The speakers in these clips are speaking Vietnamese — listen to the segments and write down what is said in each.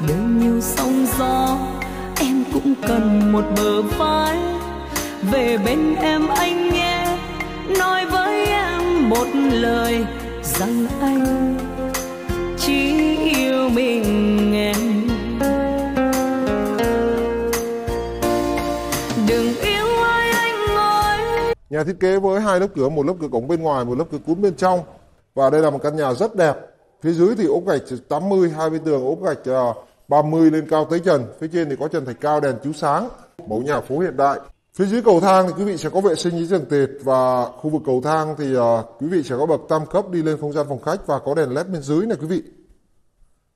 đời như sóng gió, em cũng cần một bờ vai. Về bên em anh nghe, nói với em một lời rằng anh chỉ yêu mình em. Đừng yêu ai anh ơi. Nhà thiết kế với hai lớp cửa, một lớp cửa cổng bên ngoài, một lớp cửa cuốn bên trong. Và đây là một căn nhà rất đẹp. Phía dưới thì ốp gạch 80, hai bên tường ốp gạch 30 lên cao tới trần. Phía trên thì có trần thạch cao, đèn chiếu sáng, mẫu nhà phố hiện đại. Phía dưới cầu thang thì quý vị sẽ có vệ sinh dưới tường tệt, và khu vực cầu thang thì quý vị sẽ có bậc tam cấp đi lên không gian phòng khách và có đèn led bên dưới này quý vị.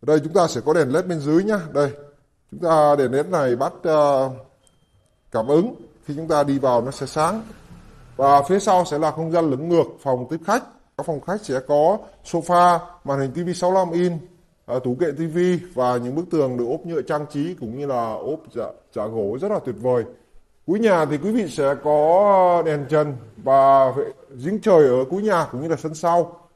Ở đây chúng ta sẽ có đèn led bên dưới nhá. Đây, chúng ta đèn led này bắt cảm ứng, khi chúng ta đi vào nó sẽ sáng. Và phía sau sẽ là không gian lửng ngược, phòng tiếp khách. Các phòng khách sẽ có sofa, màn hình TV 65 inch, tủ kệ TV và những bức tường được ốp nhựa trang trí cũng như là ốp giả gỗ rất là tuyệt vời. Cuối nhà thì quý vị sẽ có đèn trần và giếng trời ở cuối nhà cũng như là sân sau.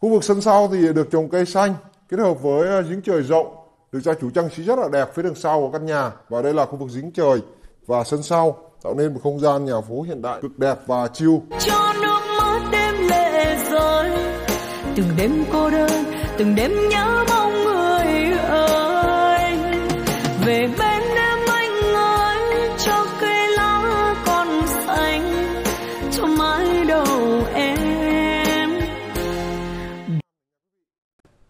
Khu vực sân sau thì được trồng cây xanh kết hợp với giếng trời rộng, được gia chủ trang trí rất là đẹp phía đằng sau của căn nhà. Và đây là khu vực giếng trời và sân sau tạo nên một không gian nhà phố hiện đại cực đẹp và chill. Cho nước mắt đêm lệ rơi, từng đêm cô đơn, từng đêm nhớ mong người ơi về bên.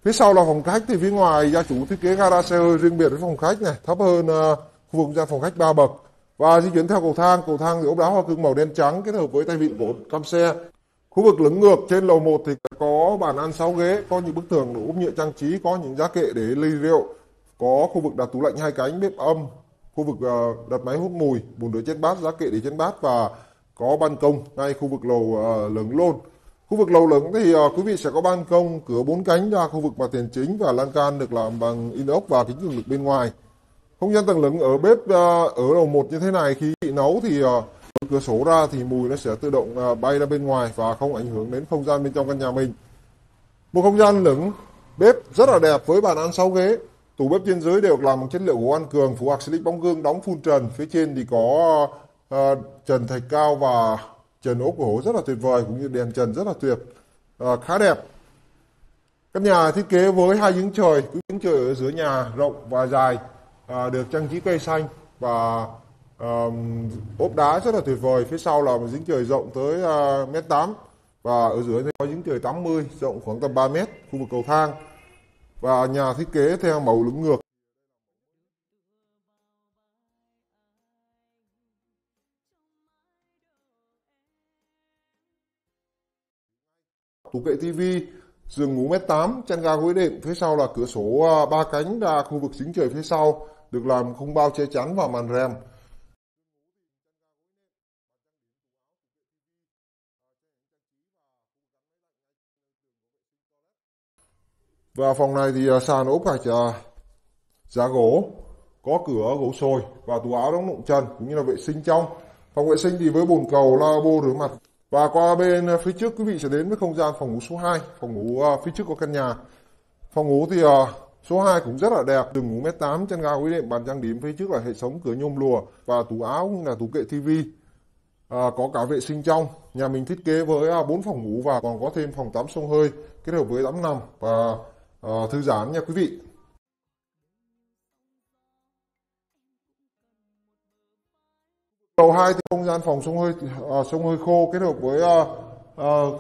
Phía sau là phòng khách, thì phía ngoài gia chủ thiết kế gara xe hơi riêng biệt với phòng khách này, thấp hơn khu vực ra phòng khách 3 bậc. Và di chuyển theo cầu thang thì ốp đá hoa cương màu đen trắng kết hợp với tay vịn gỗ cam xe. Khu vực lửng ngược trên lầu 1 thì có bàn ăn 6 ghế, có những bức tường đủ ốp nhựa trang trí, có những giá kệ để ly rượu, có khu vực đặt tủ lạnh 2 cánh, bếp âm, khu vực đặt máy hút mùi, bồn rửa chén bát, giá kệ để chén bát và có ban công ngay khu vực lầu lửng luôn. Khu vực lầu lửng thì quý vị sẽ có ban công, cửa 4 cánh ra khu vực mặt tiền chính và lan can được làm bằng inox và kính cường lực bên ngoài. Không gian tầng lửng ở bếp ở lầu 1 như thế này, khi bị nấu thì cửa sổ ra thì mùi nó sẽ tự động bay ra bên ngoài và không ảnh hưởng đến không gian bên trong căn nhà mình. Một không gian lửng bếp rất là đẹp với bàn ăn 6 ghế, tủ bếp trên dưới đều làm bằng chất liệu gỗ ăn cường, phủ gạch silic bóng gương đóng phun trần. Phía trên thì có trần thạch cao và trần ốp gỗ rất là tuyệt vời, cũng như đèn trần rất là tuyệt, khá đẹp. Căn nhà thiết kế với hai giếng trời, giếng trời ở dưới nhà rộng và dài, được trang trí cây xanh và ốp đá rất là tuyệt vời. Phía sau là một giếng trời rộng tới 1m8 và ở dưới có giếng trời 80 rộng khoảng tầm 3m, khu vực cầu thang. Và nhà thiết kế theo mẫu lửng ngược. Tủ kệ tivi, giường ngủ 1m8, chăn ga gối đệm. Phía sau là cửa sổ 3 cánh ra khu vực giếng trời phía sau, được làm khung bao che chắn và màn rèm. Và phòng này thì sàn ốp gạch giá gỗ, có cửa gỗ sồi và tủ áo đóng đụng trần, cũng như là vệ sinh trong. Phòng vệ sinh thì với bồn cầu, lavabo, rửa mặt. Và qua bên phía trước quý vị sẽ đến với không gian phòng ngủ số 2, phòng ngủ phía trước của căn nhà. Phòng ngủ thì số 2 cũng rất là đẹp, giường ngủ 1m8, chăn ga gối đệm, bàn trang điểm, phía trước là hệ thống cửa nhôm lùa và tủ áo cũng là tủ kệ tivi. Có cả vệ sinh trong. Nhà mình thiết kế với 4 phòng ngủ và còn có thêm phòng tắm xông hơi kết hợp với tắm nằm và thư giãn nha quý vị. Lầu 2 thì không gian phòng xông hơi khô kết hợp với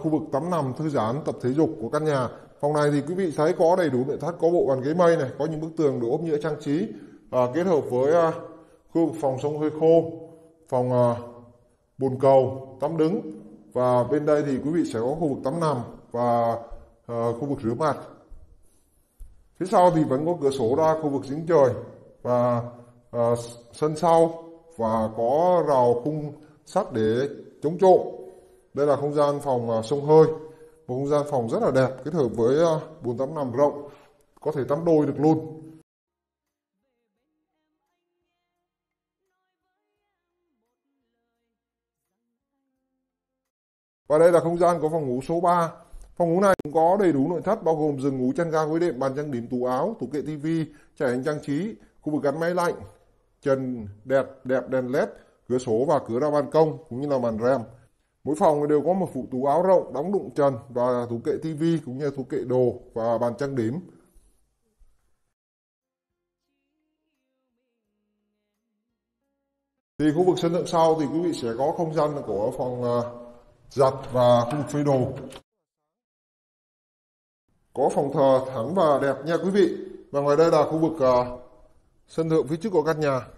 khu vực tắm nằm, thư giãn, tập thể dục của căn nhà. Phòng này thì quý vị thấy có đầy đủ nội thất, có bộ bàn ghế mây này, có những bức tường được ốp nhựa trang trí kết hợp với khu vực phòng xông hơi khô, phòng bồn cầu, tắm đứng. Và bên đây thì quý vị sẽ có khu vực tắm nằm và khu vực rửa mặt. Phía sau thì vẫn có cửa sổ ra khu vực giếng trời và sân sau, và có rào khung sắt để chống trộm. Đây là không gian phòng xông hơi, một không gian phòng rất là đẹp kết hợp với bồn tắm nằm rộng, có thể tắm đôi được luôn. Và đây là không gian của phòng ngủ số 3. Phòng ngủ này cũng có đầy đủ nội thất bao gồm giường ngủ, chăn ga, gối đệm, bàn trang điểm, tủ áo, tủ kệ tivi, trải hành trang trí, khu vực gắn máy lạnh, trần đẹp, đèn led, cửa sổ và cửa ra ban công cũng như là màn rèm. Mỗi phòng đều có một phụ tủ áo rộng đóng đụng trần và tủ kệ tivi cũng như tủ kệ đồ và bàn trang điểm. Thì khu vực sân thượng sau thì quý vị sẽ có không gian của phòng giặt và khu vực phơi đồ. Có phòng thờ thẳng và đẹp nha quý vị. Và ngoài đây là khu vực sân thượng phía trước của căn nhà.